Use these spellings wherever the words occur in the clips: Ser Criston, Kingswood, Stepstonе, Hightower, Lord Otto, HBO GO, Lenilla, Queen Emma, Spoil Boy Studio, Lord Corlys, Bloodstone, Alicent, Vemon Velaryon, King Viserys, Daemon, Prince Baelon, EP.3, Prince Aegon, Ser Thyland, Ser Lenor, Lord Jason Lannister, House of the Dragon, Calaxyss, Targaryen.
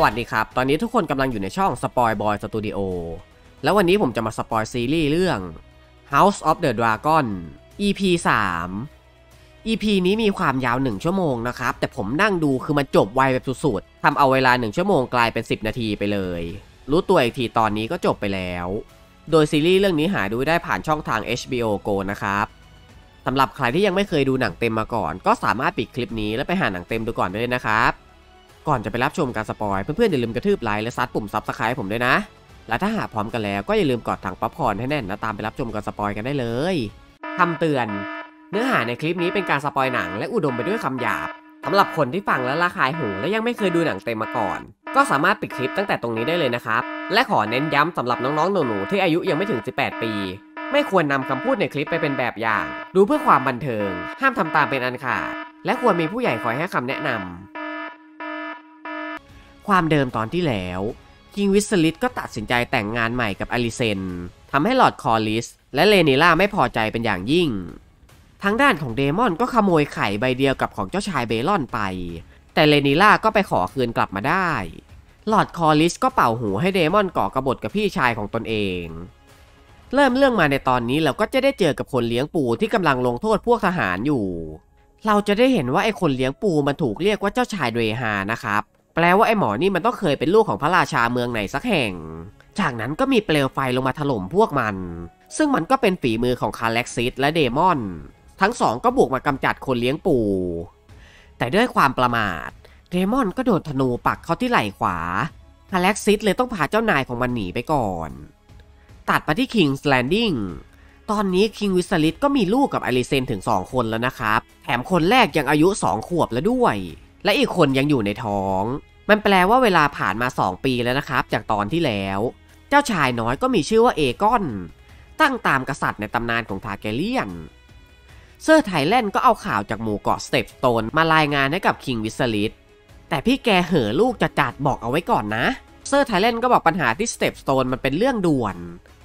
สวัสดีครับตอนนี้ทุกคนกำลังอยู่ในช่อง Spoil Boy Studio แล้ววันนี้ผมจะมาสปอยซีรีส์เรื่อง House of the Dragon EP.3 EP นี้มีความยาว1ชั่วโมงนะครับแต่ผมนั่งดูคือมันจบไวแบบสุดๆทำเอาเวลา1ชั่วโมงกลายเป็น10นาทีไปเลยรู้ตัวอีกทีตอนนี้ก็จบไปแล้วโดยซีรีส์เรื่องนี้หาดูได้ผ่านช่องทาง HBO GO นะครับสำหรับใครที่ยังไม่เคยดูหนังเต็มมาก่อนก็สามารถปิดคลิปนี้แล้วไปหาหนังเต็มดูก่อนได้เลยนะครับก่อนจะไปรับชมการสปอยเพื่อนๆอย่าลืมกระทืบไลค์และซัดปุ่ม Subscribe ผมด้วยนะและถ้าหากพร้อมกันแล้วก็อย่าลืมกดถังป๊อปคอร์นให้แน่นนะตามไปรับชมการสปอยกันได้เลยคำเตือนเนื้อหาในคลิปนี้เป็นการสปอยหนังและอุดมไปด้วยคำหยาบสำหรับคนที่ฟังและระคายหูและยังไม่เคยดูหนังเต็มมาก่อนก็สามารถปิดคลิปตั้งแต่ตรงนี้ได้เลยนะครับและขอเน้นย้ำสำหรับน้องๆหนูๆที่อายุยังไม่ถึง18ปีไม่ควรนำคำพูดในคลิปไปเป็นแบบอย่างดูเพื่อความบันเทิงห้ามทำตามเป็นอันขาดและควรมีผู้ใหญ่คอยให้คำแนะนำความเดิมตอนที่แล้วคิงวิสเซลิตก็ตัดสินใจแต่งงานใหม่กับอลิเซนทำให้ลอร์ดคอลลิสและเลนิล่าไม่พอใจเป็นอย่างยิ่งทางด้านของเดมอนก็ขโมยไข่ใบเดียวกับของเจ้าชายเบลอนไปแต่เลนิล่าก็ไปขอคืนกลับมาได้ลอร์ดคอลลิสก็เป่าหูให้เดมอนก่อกบฏกับพี่ชายของตนเองเริ่มเรื่องมาในตอนนี้เราก็จะได้เจอกับคนเลี้ยงปูที่กำลังลงโทษพวกทหารอยู่เราจะได้เห็นว่าไอ้คนเลี้ยงปูมันถูกเรียกว่าเจ้าชายเดรฮานะครับแปลว่าไอ้หมอนี่มันต้องเคยเป็นลูกของพระราชาเมืองไหนสักแห่งจากนั้นก็มีเปลวไฟลงมาถล่มพวกมันซึ่งมันก็เป็นฝีมือของคาแล็กซิสและเดมอนทั้งสองก็บุกมากำจัดคนเลี้ยงปูแต่ด้วยความประมาทเดมอนก็โดนธนูปักเข้าที่ไหล่ขวาคาแล็กซิสเลยต้องพาเจ้านายของมันหนีไปก่อนตัดไปที่คิงส์แลนดิ้งตอนนี้คิงวิสลิตก็มีลูกกับอลิเซนถึง2คนแล้วนะครับแถมคนแรกยังอายุ2ขวบแล้วด้วยและอีกคนยังอยู่ในท้องมันแปลว่าเวลาผ่านมา2ปีแล้วนะครับจากตอนที่แล้วเจ้าชายน้อยก็มีชื่อว่าเอกอนตั้งตามกษัตริย์ในตำนานของทาร์แกเรียนเซอร์ไทแลนด์ก็เอาข่าวจากหมู่เกาะสเตปสโตนมารายงานให้กับคิงวิสลิตแต่พี่แกเห่อลูกจะจัดบอกเอาไว้ก่อนนะเซอร์ไทแลนด์ก็บอกปัญหาที่สเตปสโตนมันเป็นเรื่องด่วน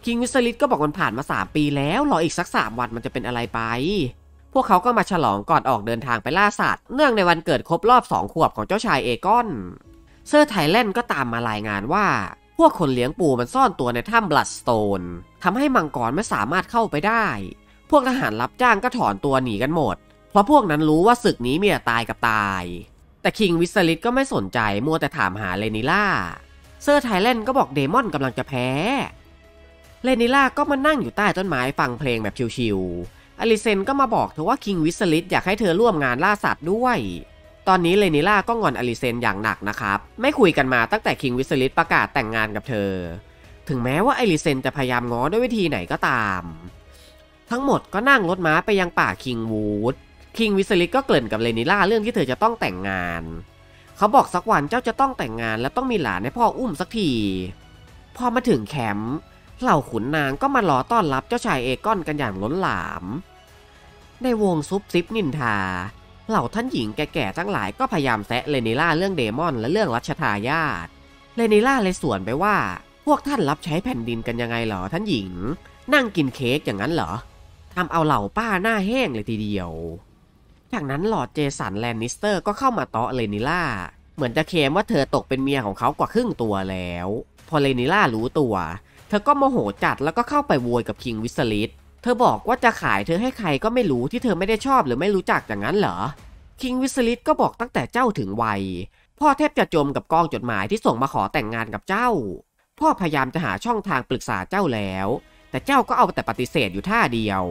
คิงวิสลิตก็บอกมันผ่านมา3ปีแล้วรออีกสัก3วันมันจะเป็นอะไรไปพวกเขาก็มาฉลองก่อนออกเดินทางไปล่าสัตว์เนื่องในวันเกิดครบรอบ2ขวบของเจ้าชายเอกอนเซอร์ไทแลนด์ก็ตามมารายงานว่าพวกคนเลี้ยงปูมันซ่อนตัวในถ้ำบลัดสโตนทำให้มังกรไม่สามารถเข้าไปได้พวกทหารรับจ้างก็ถอนตัวหนีกันหมดเพราะพวกนั้นรู้ว่าศึกนี้มีแต่ตายกับตายแต่คิงวิสลิตก็ไม่สนใจมัวแต่ถามหาเลนิล่าเซอร์ไทแลนด์ก็บอกเดมอนกำลังจะแพ้เลนิล่าก็มานั่งอยู่ใต้ต้นไม้ฟังเพลงแบบชิลๆอลิเซนก็มาบอกเธอว่าคิงวิสลิตอยากให้เธอร่วมงานล่าสัตว์ด้วยตอนนี้เลนิล่าก็งอนอลิเซนอย่างหนักนะครับไม่คุยกันมาตั้งแต่คิงวิสลิตประกาศแต่งงานกับเธอถึงแม้ว่าอลิเซนจะพยายามง้อด้วยวิธีไหนก็ตามทั้งหมดก็นั่งรถม้าไปยังป่าคิงวูดคิงวิสลิตก็เกริ่นกับเลนิล่าเรื่องที่เธอจะต้องแต่งงานเขาบอกสักวันเจ้าจะต้องแต่งงานและต้องมีหลานให้พ่ออุ้มสักทีพอมาถึงแคมป์เหล่าขุนนางก็มารอต้อนรับเจ้าชายเอกอนกันอย่างล้นหลามในวงซุบซิบนินทาเหล่าท่านหญิงแก่ๆทั้งหลายก็พยายามแซะเลนิล่าเรื่องเดมอนและเรื่องรัชทายาทเลนิล่าเลยสวนไปว่าพวกท่านรับใช้แผ่นดินกันยังไงเหรอท่านหญิงนั่งกินเค้กอย่างนั้นเหรอทำเอาเหล่าป้าหน้าแห้งเลยทีเดียวจากนั้นลอร์ดเจสันแลนนิสเตอร์ก็เข้ามาเตาะเลนิล่าเหมือนจะเคลมว่าเธอตกเป็นเมียของเขากว่าครึ่งตัวแล้วพอเลนิล่ารู้ตัวเธอก็โมโหจัดแล้วก็เข้าไปโวยกับคิงวิสลิตเธอบอกว่าจะขายเธอให้ใครก็ไม่รู้ที่เธอไม่ได้ชอบหรือไม่รู้จักอย่างนั้นเหรอคิงวิสลิตก็บอกตั้งแต่เจ้าถึงวัยพ่อแทบจะจมกับกองจดหมายที่ส่งมาขอแต่งงานกับเจ้าพ่อพยายามจะหาช่องทางปรึกษาเจ้าแล้วแต่เจ้าก็เอาแต่ปฏิเสธอยู่ท่าเดียว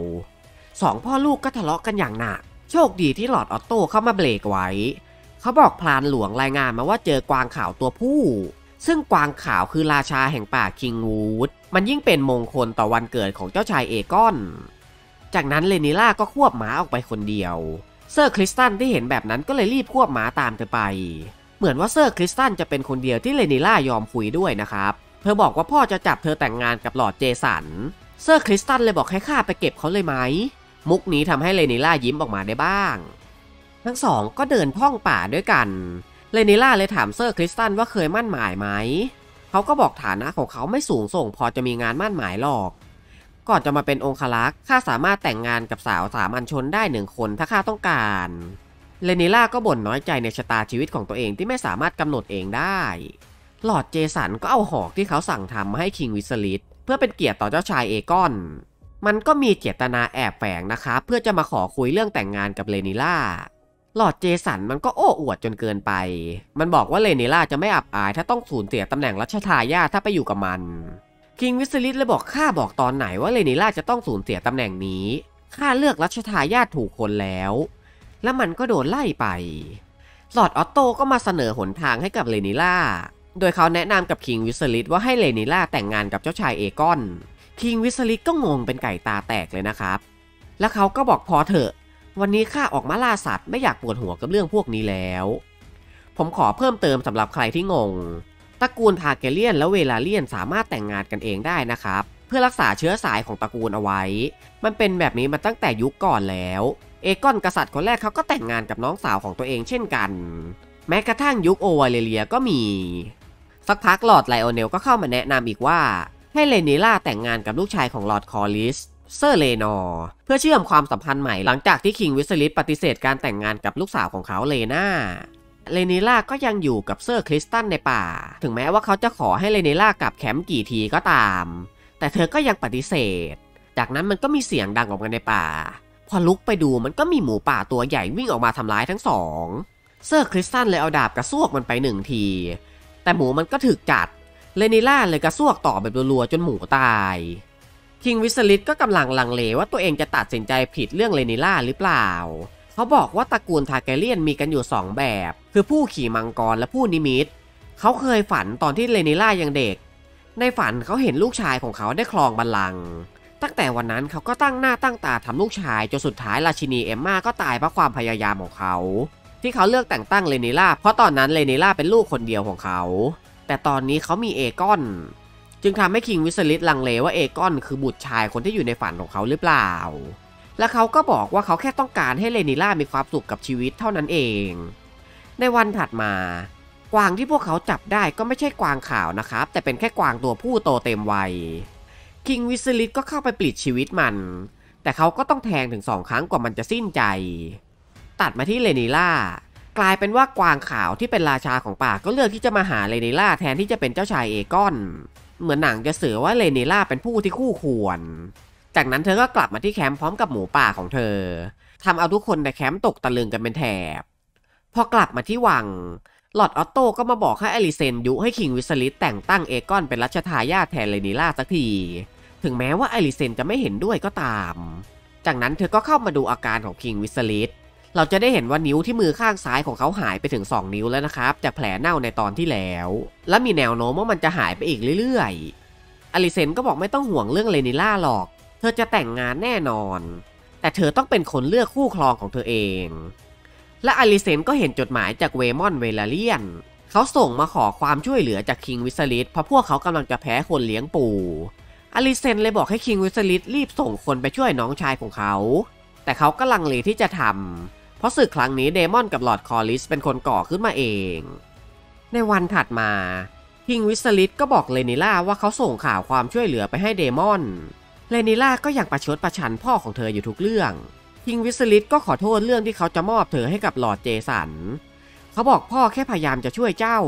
สองพ่อลูกก็ทะเลาะกันอย่างหนักโชคดีที่ลอร์ดออตโต้เข้ามาเบรกไว้เขาบอกพลานหลวงรายงานมาว่าเจอกวางขาวตัวผู้ซึ่งกวางขาวคือราชาแห่งป่าคิงวูดมันยิ่งเป็นมงคลต่อวันเกิดของเจ้าชายเอกอนจากนั้นเลนิล่าก็ควบม้าออกไปคนเดียวเซอร์คริสตันที่เห็นแบบนั้นก็เลยรีบควบม้าตามเธอไปเหมือนว่าเซอร์คริสตันจะเป็นคนเดียวที่เลนิล่ายอมคุยด้วยนะครับเธอบอกว่าพ่อจะจับเธอแต่งงานกับลอร์ดเจสันเซอร์คริสตันเลยบอกให้ข้าไปเก็บเขาเลยไหมมุกนี้ทำให้เลนิล่ายิ้มออกมาได้บ้างทั้งสองก็เดินท่องป่าด้วยกันเลนิล่าเลยถามเซอร์คริสตันว่าเคยมั่นหมายไหมเขาก็บอกฐานะของเขาไม่สูงส่งพอจะมีงานมั่นหมายหรอกก่อนจะมาเป็นองครักษ์ข้าสามารถแต่งงานกับสาวสามัญชนได้1คนถ้าข้าต้องการเลนิล่าก็บ่นน้อยใจในชะตาชีวิตของตัวเองที่ไม่สามารถกำหนดเองได้ ลอร์ดเจสันก็เอาหอกที่เขาสั่งทำมาให้คิงวิสลิตเพื่อเป็นเกียรติต่อเจ้าชายเอกอนมันก็มีเจตนาแอบแฝงนะคะเพื่อจะมาขอคุยเรื่องแต่งงานกับเลนิล่าลอร์ดเจสันมันก็โอ้อวดจนเกินไปมันบอกว่าเลนิล่าจะไม่อับอายถ้าต้องสูญเสียตำแหน่งรัชทายาทถ้าไปอยู่กับมันคิงวิสลิตเลยบอกข้าบอกตอนไหนว่าเลนิล่าจะต้องสูญเสียตำแหน่งนี้ข้าเลือกรัชทายาทถูกคนแล้วและมันก็โดนไล่ไปลอร์ดออตโตก็มาเสนอหนทางให้กับเลนิล่าโดยเขาแนะนำกับคิงวิสลิตว่าให้เลนิล่าแต่งงานกับเจ้าชายเอกอนคิงวิสลิตก็งงเป็นไก่ตาแตกเลยนะครับแล้วเขาก็บอกพอเถอะวันนี้ข้าออกมาล่าสัตว์ไม่อยากปวดหัวกับเรื่องพวกนี้แล้วผมขอเพิ่มเติมสำหรับใครที่งงตระกูลทาร์แกเรียนและเวลาเรียนสามารถแต่งงานกันเองได้นะครับเพื่อรักษาเชื้อสายของตระกูลเอาไว้มันเป็นแบบนี้มาตั้งแต่ยุคก่อนแล้วเอกอนกษัตริย์คนแรกเขาก็แต่งงานกับน้องสาวของตัวเองเช่นกันแม้กระทั่งยุคโอวาเลเลียก็มีสักพักลอร์ดไลออนเนลก็เข้ามาแนะนำอีกว่าให้เลนิล่าแต่งงานกับลูกชายของลอร์ดคอลิสเซอร์เลนอร์เพื่อเชื่อมความสัมพันธ์ใหม่หลังจากที่คิงวิสลิตปฏิเสธการแต่งงานกับลูกสาวของเขาเลน่าเลนิล่าก็ยังอยู่กับเซอร์คริสตันในป่าถึงแม้ว่าเขาจะขอให้เลนิล่ากลับแคมป์กี่ทีก็ตามแต่เธอก็ยังปฏิเสธจากนั้นมันก็มีเสียงดังออกมาในป่าพอลุกไปดูมันก็มีหมูป่าตัวใหญ่วิ่งออกมาทำร้ายทั้งสองเซอร์คริสตันเลยเอาดาบกระซวกมันไปหนึ่งทีแต่หมูมันก็ถึกจัดเลนิล่าเลยกระซวกต่อแบบรัวๆจนหมูตายคิงวิสลิตก็กำลังลังเลว่าตัวเองจะตัดสินใจผิดเรื่องเลนิล่าหรือเปล่าเขาบอกว่าตระกูลทาร์แกเรียนมีกันอยู่2แบบคือผู้ขี่มังกรและผู้นิมิตเขาเคยฝันตอนที่เลนิล่ายังเด็กในฝันเขาเห็นลูกชายของเขาได้ครองบัลลังก์ตั้งแต่วันนั้นเขาก็ตั้งหน้าตั้งตาทำลูกชายจนสุดท้ายราชินีเอมม่าก็ตายเพราะความพยายามของเขาที่เขาเลือกแต่งตั้งเลนิล่าเพราะตอนนั้นเลนิล่าเป็นลูกคนเดียวของเขาแต่ตอนนี้เขามีเอกอนจึงทำให้คิงวิสลิตลังเลว่าเอกอนคือบุตรชายคนที่อยู่ในฝันของเขาหรือเปล่าและเขาก็บอกว่าเขาแค่ต้องการให้เลนิล่ามีความสุขกับชีวิตเท่านั้นเองในวันถัดมากวางที่พวกเขาจับได้ก็ไม่ใช่กวางขาวนะครับแต่เป็นแค่กวางตัวผู้โตเต็มวัยคิงวิสลิตก็เข้าไปปลิดชีวิตมันแต่เขาก็ต้องแทงถึง2ครั้งกว่ามันจะสิ้นใจตัดมาที่เลนิล่ากลายเป็นว่ากวางขาวที่เป็นราชาของป่าก็เลือกที่จะมาหาเลนิล่าแทนที่จะเป็นเจ้าชายเอกอนเหมือนหนังจะสื่อว่าเลนิล่าเป็นผู้ที่คู่ควรจากนั้นเธอก็กลับมาที่แคมป์พร้อมกับหมูป่าของเธอทำเอาทุกคนในแคมป์ตกตะลึงกันเป็นแถบพอกลับมาที่วังลอร์ดออตโตก็มาบอกให้อลิเซนยุให้คิงวิสลิตแต่งตั้งเอกอนเป็นรัชทายาทแทนเลนิล่าสักทีถึงแม้ว่าอลิเซนจะไม่เห็นด้วยก็ตามจากนั้นเธอก็เข้ามาดูอาการของคิงวิสลิตเราจะได้เห็นว่านิ้วที่มือข้างซ้ายของเขาหายไปถึง2นิ้วแล้วนะครับจากแผลเน่าในตอนที่แล้วและมีแนวโน้มว่ามันจะหายไปอีกเรื่อยๆอลิเซนก็บอกไม่ต้องห่วงเรื่องเลนิล่าหรอกเธอจะแต่งงานแน่นอนแต่เธอต้องเป็นคนเลือกคู่ครองของเธอเองและอลิเซนก็เห็นจดหมายจากเวมอนเวลาเลียนเขาส่งมาขอความช่วยเหลือจากคิงวิสลิตเพราะพวกเขากำลังจะแพ้คนเลี้ยงปูอลิเซนเลยบอกให้คิงวิสลิตรีบส่งคนไปช่วยน้องชายของเขาแต่เขาก็ลังเลที่จะทำเพราะศึกครั้งนี้เดมอนกับลอร์ดคอลิสเป็นคนก่อขึ้นมาเองในวันถัดมาคิงวิสลิตก็บอกเลนิล่าว่าเขาส่งข่าวความช่วยเหลือไปให้เดมอนเลนิล่าก็ยังประชดประชันพ่อของเธออยู่ทุกเรื่องคิงวิสลิตก็ขอโทษเรื่องที่เขาจะมอบเธอให้กับลอร์ดเจสันเขาบอกพ่อแค่พยายามจะช่วยเจ้า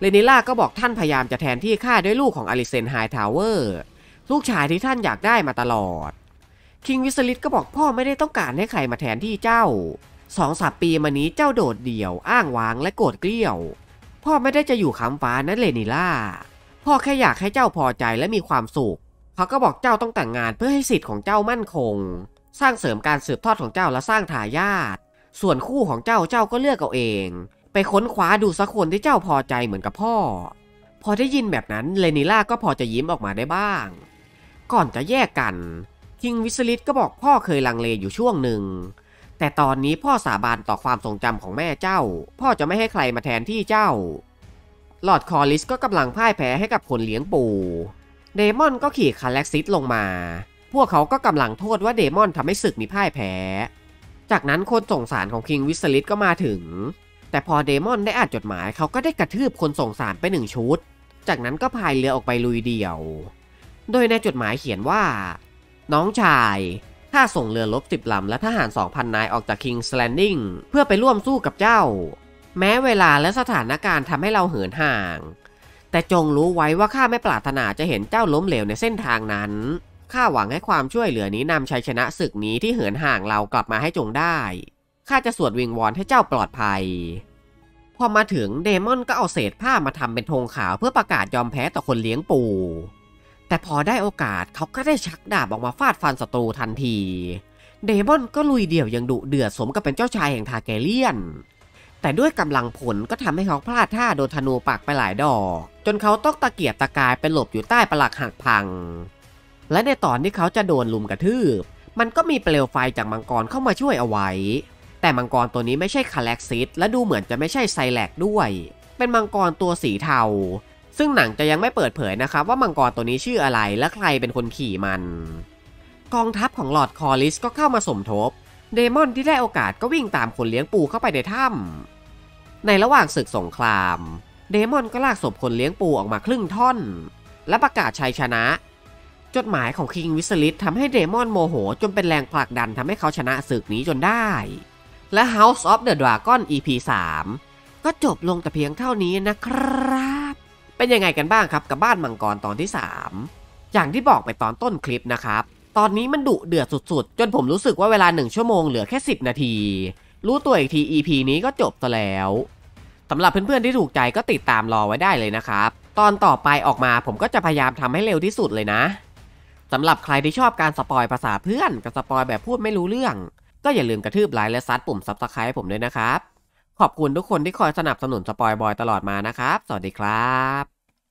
เลนิล่าก็บอกท่านพยายามจะแทนที่ข้าด้วยลูกของอลิเซนไฮทาวเวอร์ลูกชายที่ท่านอยากได้มาตลอดคิงวิสลิตก็บอกพ่อไม่ได้ต้องการให้ใครมาแทนที่เจ้า2-3 ปีมานี้เจ้าโดดเดี่ยวอ้างว้างและโกรธเกลี้ยวพ่อไม่ได้จะอยู่ค้ำฟ้านะเลนิล่าพ่อแค่อยากให้เจ้าพอใจและมีความสุขเขาก็บอกเจ้าต้องแต่งงานเพื่อให้สิทธิ์ของเจ้ามั่นคงสร้างเสริมการสืบทอดของเจ้าและสร้างทายาทส่วนคู่ของเจ้าเจ้าก็เลือกเอาเองไปค้นคว้าดูสักคนที่เจ้าพอใจเหมือนกับพ่อพอได้ยินแบบนั้นเลนิล่าก็พอจะยิ้มออกมาได้บ้างก่อนจะแยกกันคิงวิสลิตก็บอกพ่อเคยลังเลอยู่ช่วงหนึ่งแต่ตอนนี้พ่อสาบานต่อความทรงจำของแม่เจ้าพ่อจะไม่ให้ใครมาแทนที่เจ้าลอร์ดคอลิสก็กำลังพ่ายแพ้ให้กับคนเลี้ยงปูเดมอนก็ขี่คาแล็กซิสลงมาพวกเขาก็กำลังโทษว่าเดมอนทำให้ศึกนี้พ่ายแพ้จากนั้นคนส่งสารของคิงวิสลิตก็มาถึงแต่พอเดมอนได้อ่านจดหมายเขาก็ได้กระทืบคนส่งสารไป1 ชุดจากนั้นก็พายเรือออกไปลุยเดี่ยวโดยในจดหมายเขียนว่าน้องชายข้าส่งเรือรบ10 ลำและทหาร 2,000 นายออกจากคิงส์แลนดิ้งเพื่อไปร่วมสู้กับเจ้าแม้เวลาและสถานการณ์ทำให้เราเหินห่าง แต่จงรู้ไว้ว่าข้าไม่ปรารถนาจะเห็นเจ้าล้มเหลวในเส้นทางนั้นข้าหวังให้ความช่วยเหลือนี้นำชัยชนะศึกนี้ที่เหินห่างเรากลับมาให้จงได้ข้าจะสวดวิงวอนให้เจ้าปลอดภัยพอมาถึงเดมอนก็เอาเศษผ้ามาทำเป็นธงขาวเพื่อประกาศยอมแพ้ต่อคนเลี้ยงปูแต่พอได้โอกาสเขาก็ได้ชักดาบออกมาฟาดฟันศัตรูทันทีเดมอนก็ลุยเดี่ยวอย่างดุเดือดสมกับเป็นเจ้าชายแห่งทาร์แกเรียนแต่ด้วยกำลังผลก็ทำให้เขาพลาดท่าโดนธนูปักไปหลายดอกจนเขาต้องตะเกียบตะกายไปหลบอยู่ใต้ปลักหักพังและในตอนที่เขาจะโดนลุมกระทืบมันก็มีเปลวไฟจากมังกรเข้ามาช่วยเอาไว้แต่มังกรตัวนี้ไม่ใช่คาแล็กซิสและดูเหมือนจะไม่ใช่ไซแลกด้วยเป็นมังกรตัวสีเทาซึ่งหนังจะยังไม่เปิดเผยนะครับว่ามังกรตัวนี้ชื่ออะไรและใครเป็นคนขี่มันกองทัพของLord Corlysก็เข้ามาสมทบเดมอนที่ได้โอกาสก็วิ่งตามคนเลี้ยงปูเข้าไปในถ้ำในระหว่างศึกสงครามเดมอนก็ลากศพคนเลี้ยงปูออกมาครึ่งท่อนและประกาศชัยชนะจดหมายของคิงวิสลิททำให้เดมอนโมโหจนเป็นแรงผลักดันทำให้เขาชนะศึกนี้จนได้และ House of the Dragon EP.3 ก็จบลงแต่เพียงเท่านี้นะครับเป็นยังไงกันบ้างครับกับบ้านมังกรตอนที่3อย่างที่บอกไปตอนต้นคลิปนะครับตอนนี้มันดุเดือดสุดๆจนผมรู้สึกว่าเวลา1ชั่วโมงเหลือแค่10นาทีรู้ตัวอีกที EP นี้ก็จบซะแล้วสำหรับเพื่อนๆที่ถูกใจก็ติดตามรอไว้ได้เลยนะครับตอนต่อไปออกมาผมก็จะพยายามทำให้เร็วที่สุดเลยนะสำหรับใครที่ชอบการสปอยภาษาเพื่อนกับสปอยแบบพูดไม่รู้เรื่องก็อย่าลืมกระทืบไลค์และซัดปุ่ม Subscribe ผมด้วยนะครับขอบคุณทุกคนที่คอยสนับสนุนสปอยบอยตลอดมานะครับสวัสดีครับ